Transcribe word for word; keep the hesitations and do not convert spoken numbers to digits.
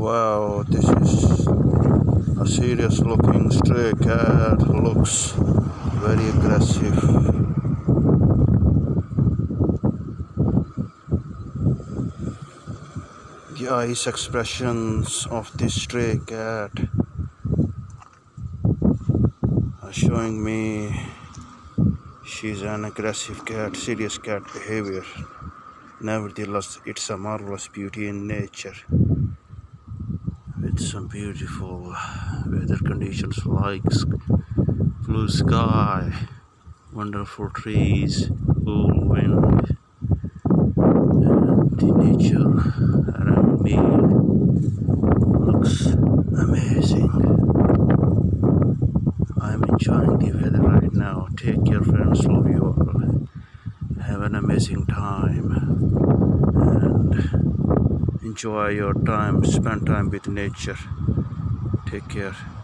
Wow, this is a serious looking stray cat, looks very aggressive. The eyes expressions of this stray cat are showing me she's an aggressive cat, serious cat behavior. Nevertheless, it's a marvelous beauty in nature. With some beautiful weather conditions like blue sky, wonderful trees, cool wind, and the nature around me looks amazing. I'm enjoying the weather right now. Take care, friends. Love you all. Have an amazing time and enjoy your time, spend time with nature. Take care.